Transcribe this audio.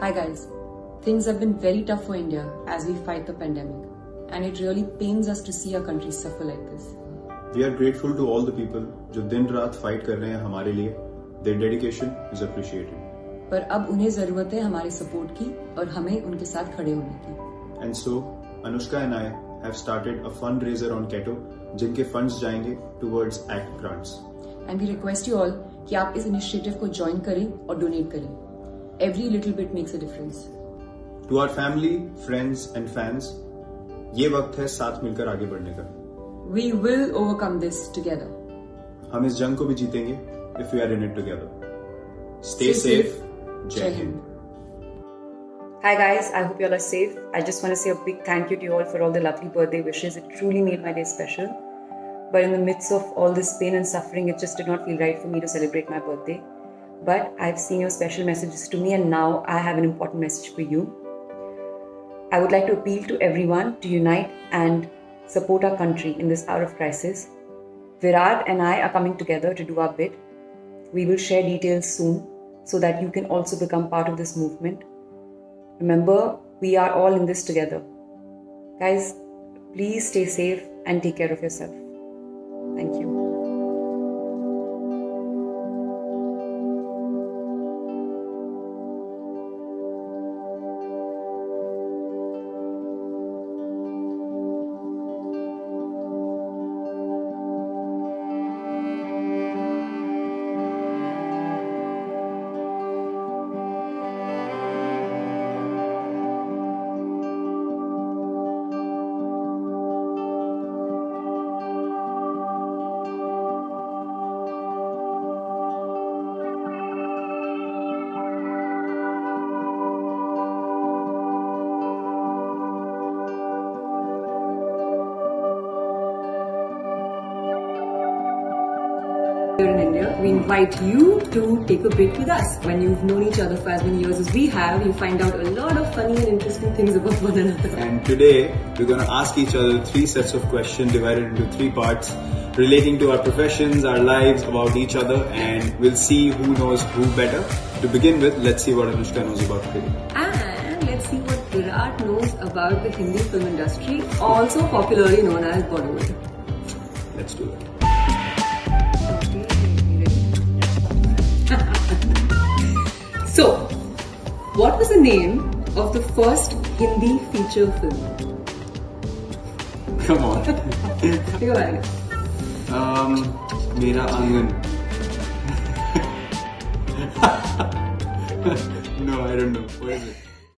Hi guys, things have been very tough for India as we fight the pandemic, and it really pains us to see our country suffer like this. We are grateful to all the people जो दिन रात fight कर रहे हैं हमारे लिए. Their dedication is appreciated. पर अब उन्हें जरूरत है हमारे support की और हमें उनके साथ खड़े होने की. And so, Anushka and I have started a fundraiser on Ketto, जिनके funds जाएंगे towards ACT grants. And we request you all कि आप इस initiative को join करें और donate करें. Every little bit makes a difference. To our family, friends and fans, ये वक्त है साथ मिलकर आगे बढ़ने का. We will overcome this together. हम इस जंग को भी जीतेंगे if we are in it together. Stay safe. Jai Hind. Hi guys, I hope you all are safe. I just want to say a big thank you to you all for all the lovely birthday wishes. It truly made my day special. But in the midst of all this pain and suffering, it just did not feel right for me to celebrate my birthday. But I've seen your special messages to me, and now I have an important message for you. I would like to appeal to everyone to unite and support our country in this hour of crisis. Virat and I are coming together to do our bit. We will share details soon so that you can also become part of this movement. Remember, we are all in this together. Guys, please stay safe and take care of yourself. Thank you. Here in India, we invite you to take a break with us. When you've known each other for as many years as we have, you find out a lot of funny and interesting things about one another. And today, we're going to ask each other 3 sets of questions divided into 3 parts relating to our professions, our lives, about each other, and we'll see who knows who better. To begin with, let's see what Anushka knows about cricket. And let's see what Virat knows about the Hindi film industry, also popularly known as Bollywood. Let's do it. So, what was the name of the first Hindi feature film? Come on. Take a minute. Meera Tungun. No, I don't know. What is it?